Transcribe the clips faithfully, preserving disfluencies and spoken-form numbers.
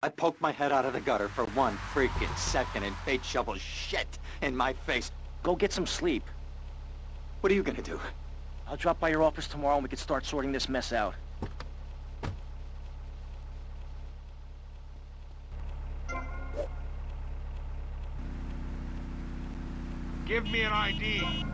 I poked my head out of the gutter for one freaking second and Fate shovels shit in my face. Go get some sleep. What are you gonna do? I'll drop by your office tomorrow and we can start sorting this mess out. Give me an I D.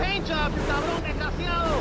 Paint job, you cabrón desgraciado!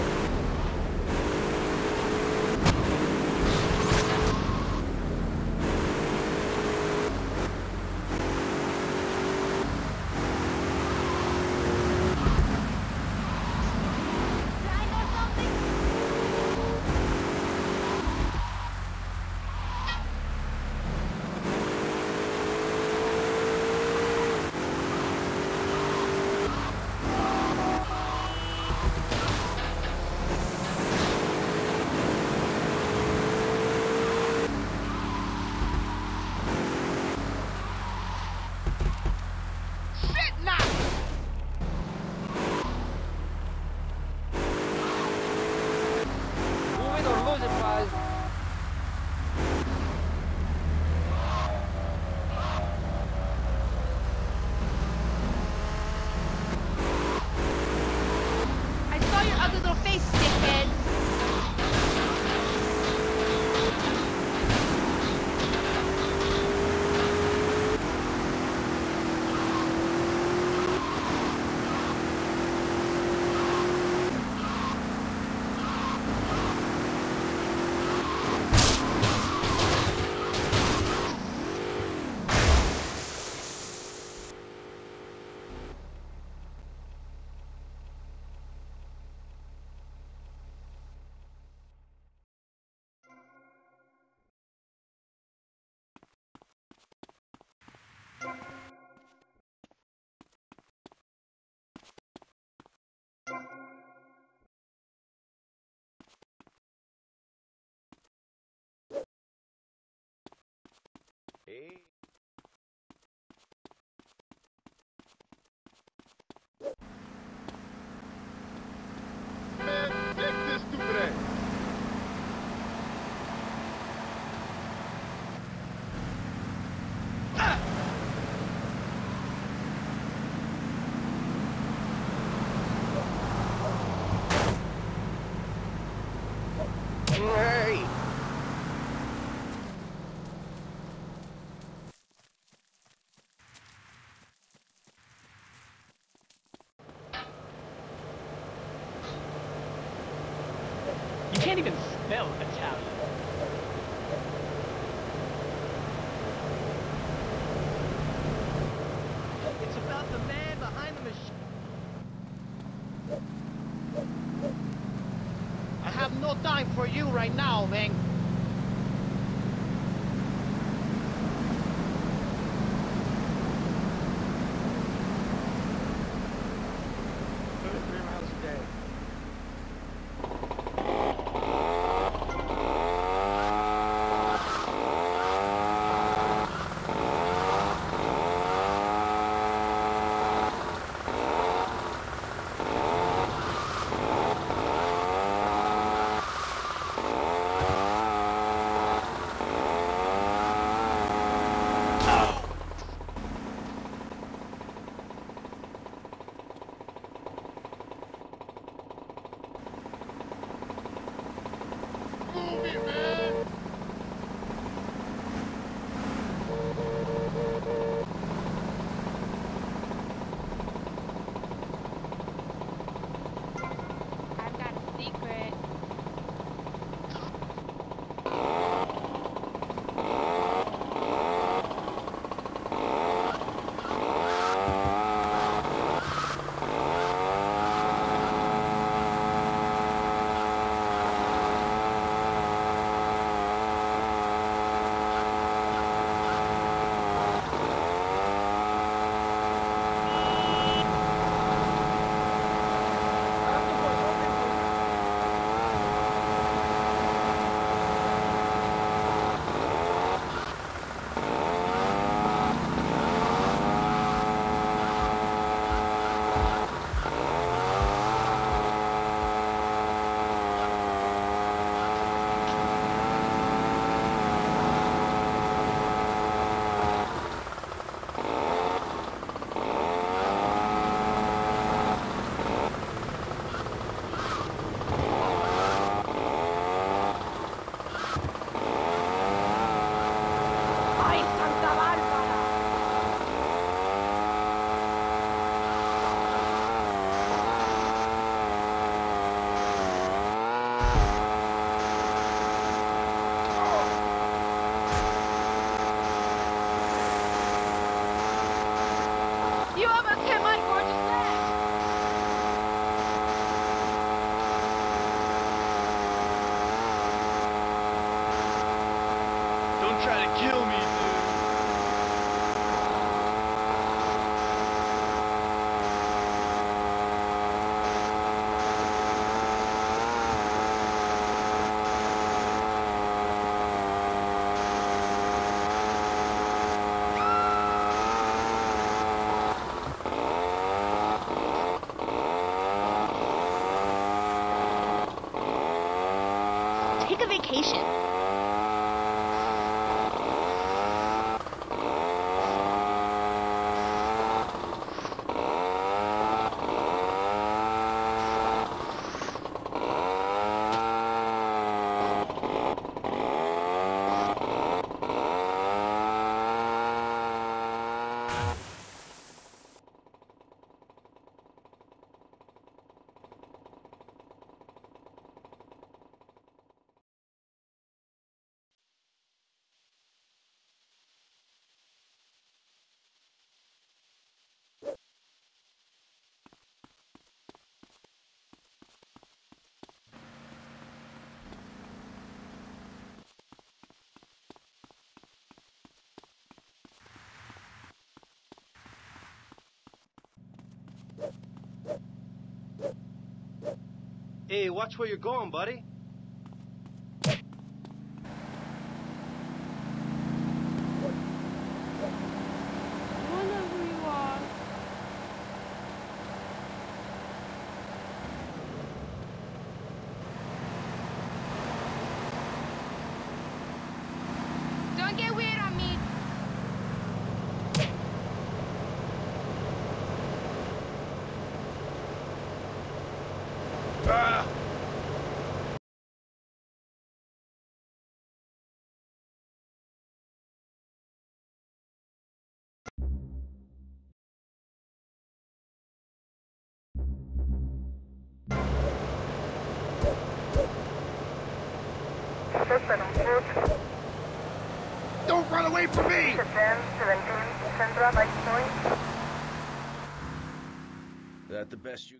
Hey. You can't even spell Italian. It's about the man behind the machine. I have no time for you right now, man. movie, man. I've got a secret. Try to kill me, dude. Take a vacation. Hey, watch where you're going, buddy. Don't run away from me! Is that the best you...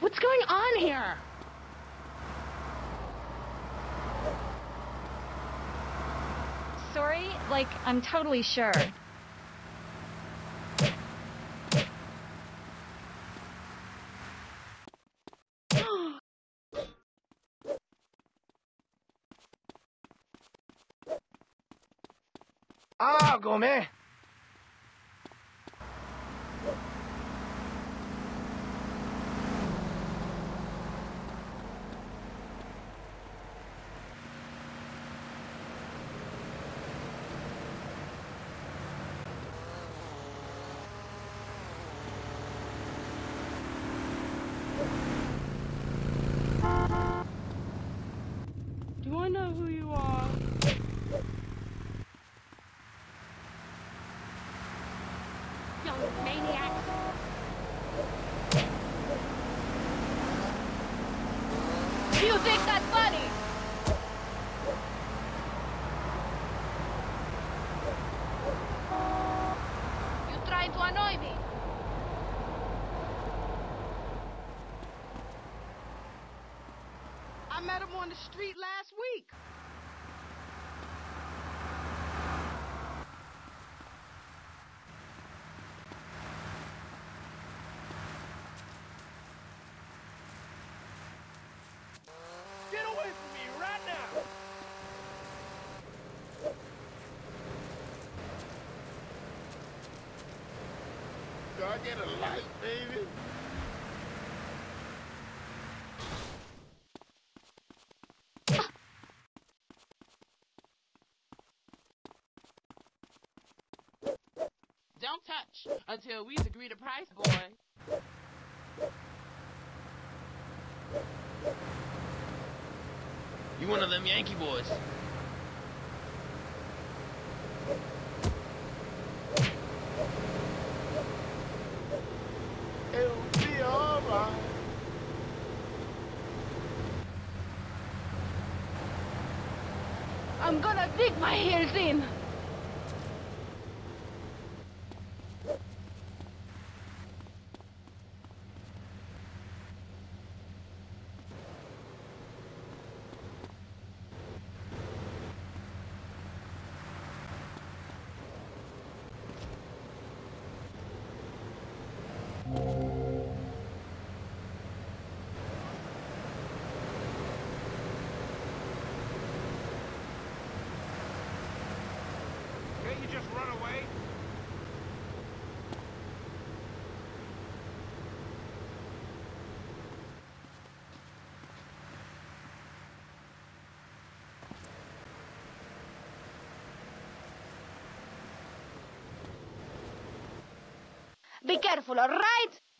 What's going on here? Sorry, like, I'm totally sure. ああ、ごめん。I met him on the street last week. Get away from me right now. Do I get a light, baby? Don't touch until we agree the price, boy. You one of them Yankee boys. It'll be all right. I'm gonna dig my heels in. Be careful, all right?